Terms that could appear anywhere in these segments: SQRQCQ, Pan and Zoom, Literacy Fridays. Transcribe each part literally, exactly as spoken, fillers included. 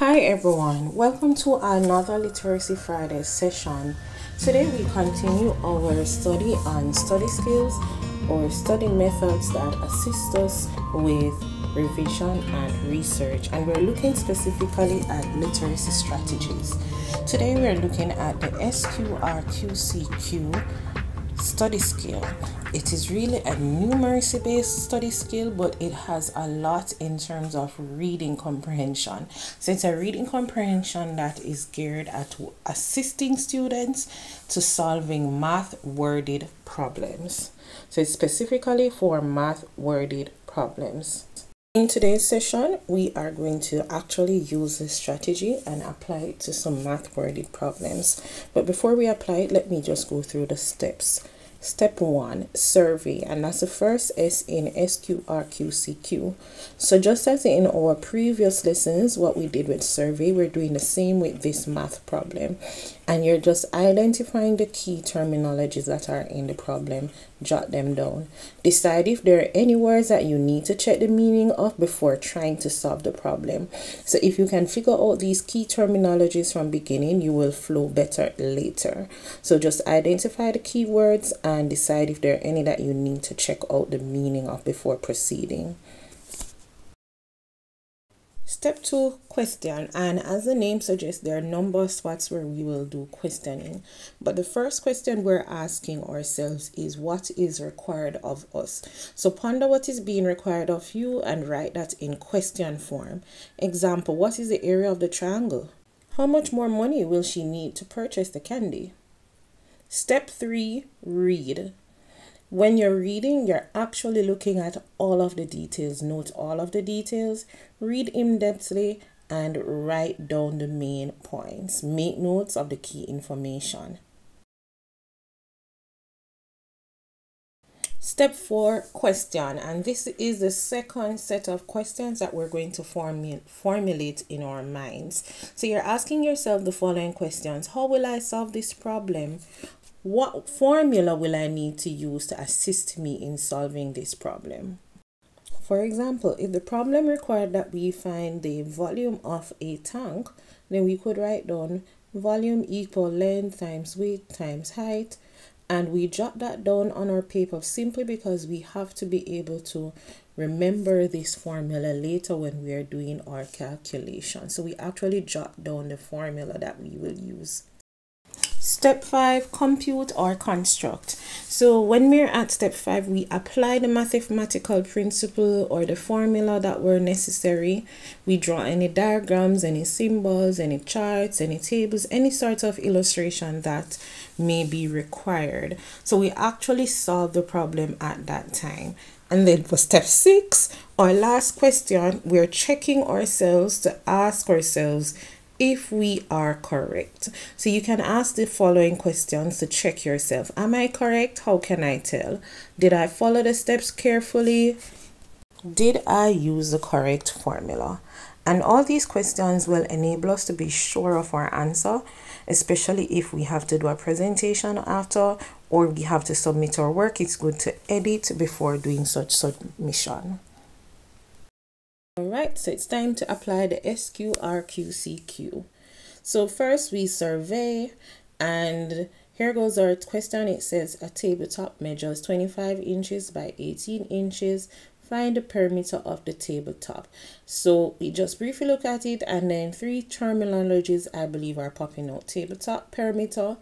Hi everyone, welcome to another Literacy Fridays session. Today we continue our study on study skills or study methods that assist us with revision and research, and we're looking specifically at literacy strategies. Today we're looking at the S Q R Q C Q study skill. It is really a numeracy based study skill, but it has a lot in terms of reading comprehension. So it's a reading comprehension that is geared at assisting students to solving math worded problems. So it's specifically for math worded problems. In today's session, we are going to actually use this strategy and apply it to some math worded problems. But before we apply it, let me just go through the steps. Step one, survey, and that's the first S in S Q R Q C Q. So just as in our previous lessons, what we did with survey, we're doing the same with this math problem. And you're just identifying the key terminologies that are in the problem, jot them down. Decide if there are any words that you need to check the meaning of before trying to solve the problem. So if you can figure out these key terminologies from beginning, you will flow better later. So just identify the keywords and and decide if there are any that you need to check out the meaning of before proceeding. Step two, question, and as the name suggests, there are a number of spots where we will do questioning. But the first question we're asking ourselves is, what is required of us? So ponder what is being required of you and write that in question form. Example, what is the area of the triangle? How much more money will she need to purchase the candy? Step three, read. When you're reading, you're actually looking at all of the details. Note all of the details, read in-depthly, and write down the main points. Make notes of the key information. Step four, question, and this is the second set of questions that we're going to formu- formulate in our minds. So you're asking yourself the following questions. How will I solve this problem? What formula will I need to use to assist me in solving this problem? For example, if the problem required that we find the volume of a tank, then we could write down volume equal length times width times height, and we jot that down on our paper simply because we have to be able to remember this formula later when we are doing our calculation. So we actually jot down the formula that we will use. Step five, compute or construct. So when we're at step five, we apply the mathematical principle or the formula that were necessary. We draw any diagrams, any symbols, any charts, any tables, any sort of illustration that may be required. So we actually solve the problem at that time. And then for step six, our last question, we're checking ourselves to ask ourselves if we are correct. So you can ask the following questions to check yourself. Am I correct? How can I tell? Did I follow the steps carefully? Did I use the correct formula? And all these questions will enable us to be sure of our answer, especially if we have to do a presentation after or we have to submit our work. It's good to edit before doing such submission. Alright, so it's time to apply the S Q R Q C Q. So first we survey, and here goes our question. It says a tabletop measures twenty-five inches by eighteen inches. Find the perimeter of the tabletop. So we just briefly look at it, and then three terminologies I believe are popping out: tabletop, perimeter,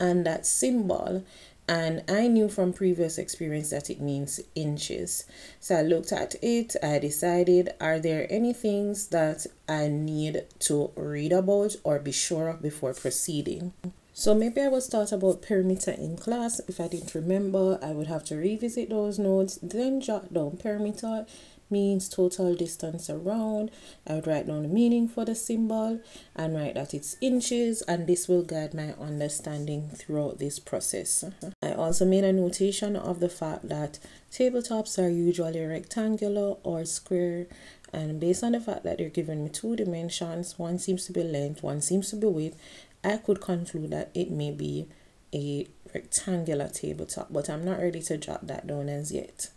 and that symbol. And I knew from previous experience that it means inches. So I looked at it, I decided, are there any things that I need to read about or be sure of before proceeding? So maybe I was taught about perimeter in class. If I didn't remember, I would have to revisit those notes, then jot down perimeter means total distance around. I would write down the meaning for the symbol and write that it's inches, and this will guide my understanding throughout this process. I also made a notation of the fact that tabletops are usually rectangular or square, and based on the fact that they're giving me two dimensions, one seems to be length, one seems to be width, I could conclude that it may be a rectangular tabletop, but I'm not ready to jot that down as yet.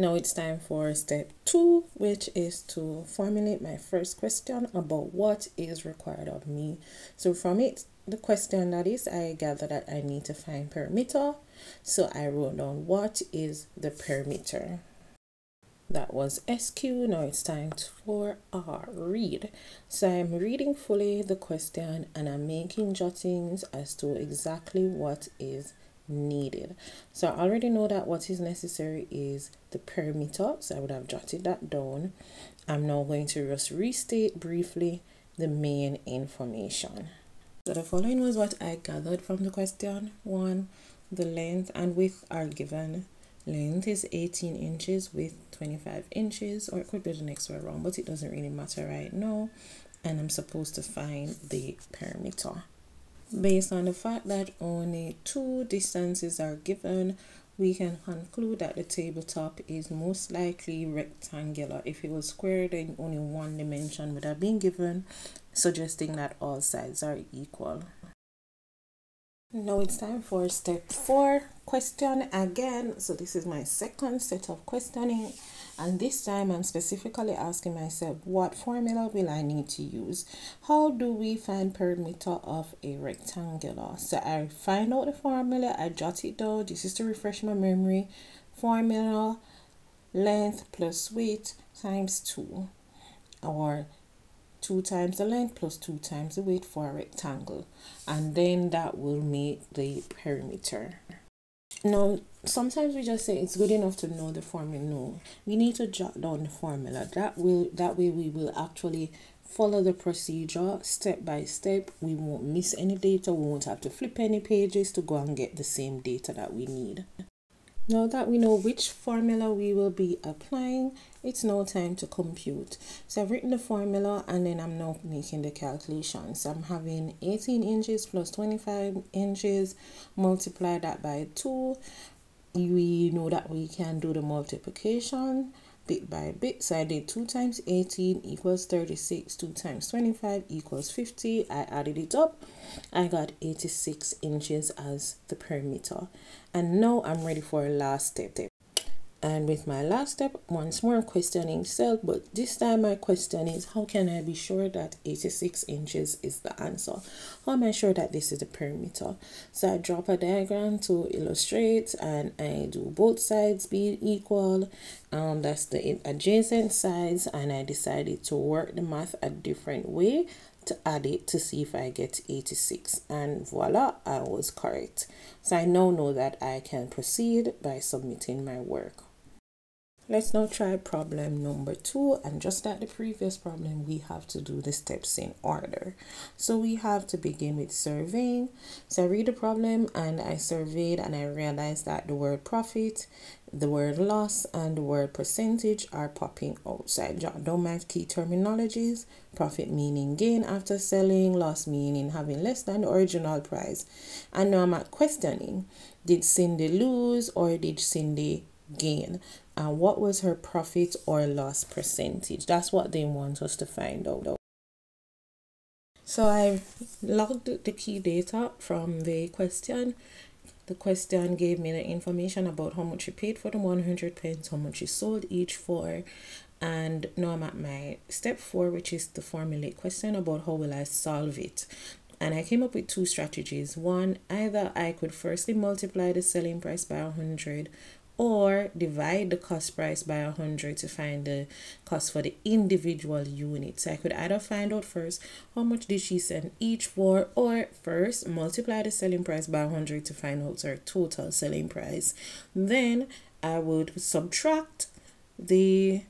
Now it's time for step two, which is to formulate my first question about what is required of me. So from it, the question that is, I gather that I need to find perimeter. So I wrote down what is the perimeter. That was S Q. Now it's time for R, read. So I'm reading fully the question and I'm making jottings as to exactly what is needed. So I already know that what is necessary is the perimeter. So I would have jotted that down. I'm now going to just restate briefly the main information. So the following was what I gathered from the question. One, the length and width are given. Length is eighteen inches, width twenty-five inches, or it could be the next way around, but it doesn't really matter right now. And I'm supposed to find the perimeter. Based on the fact that only two distances are given, we can conclude that the tabletop is most likely rectangular. If it was square, then only one dimension would have been given, suggesting that all sides are equal. Now it's time for step four, question again. So this is my second set of questioning, and this time I'm specifically asking myself, what formula will I need to use? How do we find perimeter of a rectangular? So I find out the formula, I jot it down. This is to refresh my memory. Formula, length plus width times two, or two times the length plus two times the width for a rectangle, and then that will make the perimeter. Now sometimes we just say it's good enough to know the formula. No, we need to jot down the formula. That will that way we will actually follow the procedure step by step. We won't miss any data, we won't have to flip any pages to go and get the same data that we need. Now that we know which formula we will be applying, it's now time to compute. So I've written the formula and then I'm now making the calculations. So I'm having eighteen inches plus twenty-five inches, multiply that by two. We know that we can do the multiplication bit by bit. So I did two times eighteen equals thirty-six, two times twenty-five equals fifty. I added it up. I got eighty-six inches as the perimeter. And now I'm ready for a last step. And with my last step, once more I'm questioning self, but this time my question is, how can I be sure that eighty-six inches is the answer? How am I sure that this is the perimeter? So I drop a diagram to illustrate, and I do both sides being equal. Um, that's the adjacent sides, and I decided to work the math a different way to add it to see if I get eighty-six, and voila, I was correct. So I now know that I can proceed by submitting my work. Let's now try problem number two, and just like the previous problem, we have to do the steps in order. So we have to begin with surveying. So I read the problem and I surveyed, and I realized that the word profit, the word loss, and the word percentage are popping out. So I jot down my key terminologies: profit meaning gain after selling, loss meaning having less than the original price. And now I'm at questioning, did Cindy lose or did Cindy gain? And what was her profit or loss percentage? That's what they want us to find out. So I logged the key data from the question. The question gave me the information about how much you paid for the one hundred pence, how much you sold each for. And now I'm at my step four, which is to formulate question about how will I solve it. And I came up with two strategies. One, either I could firstly multiply the selling price by one hundred, or divide the cost price by one hundred to find the cost for the individual unit. So I could either find out first how much did she sell each for, or first multiply the selling price by one hundred to find out her total selling price. Then I would subtract the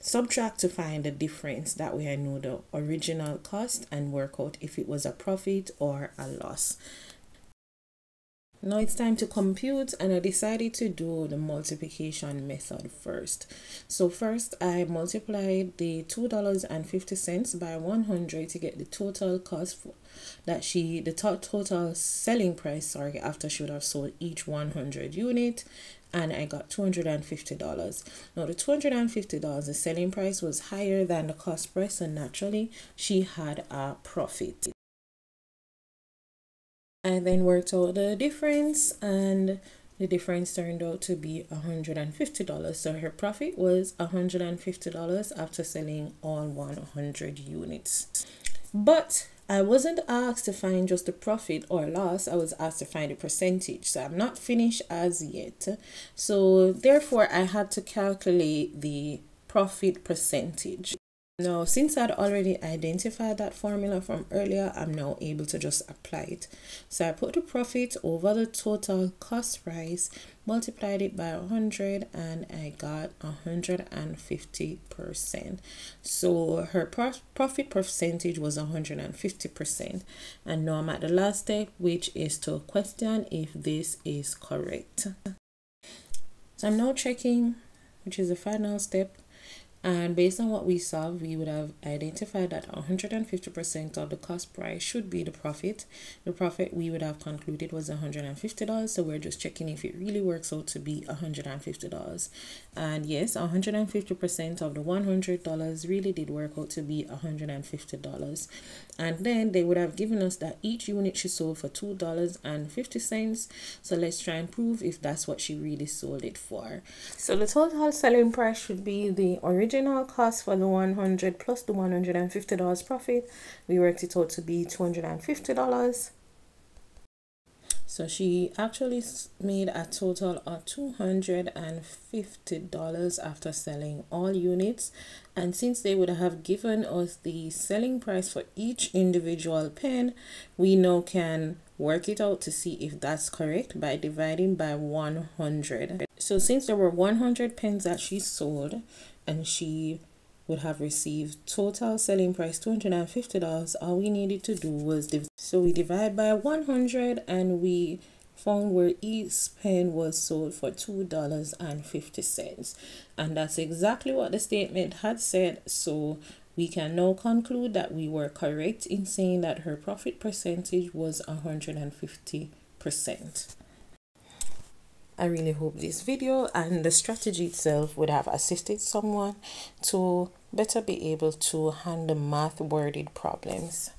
subtract to find the difference. That way I know the original cost and work out if it was a profit or a loss. Now it's time to compute, and I decided to do the multiplication method first. So first I multiplied the two dollars and fifty cents by one hundred to get the total cost for that she, the total selling price, sorry, after she would have sold each one hundred unit, and I got two hundred fifty dollars. Now the two hundred fifty dollars, the selling price was higher than the cost price, so naturally she had a profit. I then worked out the difference, and the difference turned out to be one hundred fifty dollars. So her profit was one hundred fifty dollars after selling all one hundred units. But I wasn't asked to find just the profit or loss. I was asked to find a percentage. So I'm not finished as yet. So therefore, I had to calculate the profit percentage. Now, since I'd already identified that formula from earlier, I'm now able to just apply it. So I put the profit over the total cost price, multiplied it by one hundred, and I got one hundred fifty percent. So her prof profit percentage was one hundred fifty percent. And now I'm at the last step, which is to question if this is correct. So I'm now checking, which is the final step. And based on what we saw, we would have identified that one hundred fifty percent of the cost price should be the profit. The profit we would have concluded was one hundred fifty dollars. So we're just checking if it really works out to be one hundred fifty dollars. And yes, one hundred fifty percent of the one hundred dollars really did work out to be one hundred fifty dollars. And then they would have given us that each unit she sold for two dollars and fifty cents. So let's try and prove if that's what she really sold it for. So the total selling price should be the original original cost for the one hundred plus the one hundred fifty dollars profit. We worked it out to be two hundred fifty dollars. So she actually made a total of two hundred fifty dollars after selling all units. And since they would have given us the selling price for each individual pen, we now can work it out to see if that's correct by dividing by one hundred. So since there were one hundred pens that she sold, and she would have received total selling price two hundred fifty dollars, all we needed to do was divide. So we divide by one hundred, and we found where each pen was sold for two dollars and fifty cents. And that's exactly what the statement had said. So we can now conclude that we were correct in saying that her profit percentage was one hundred fifty percent. I really hope this video and the strategy itself would have assisted someone to better be able to handle math worded problems.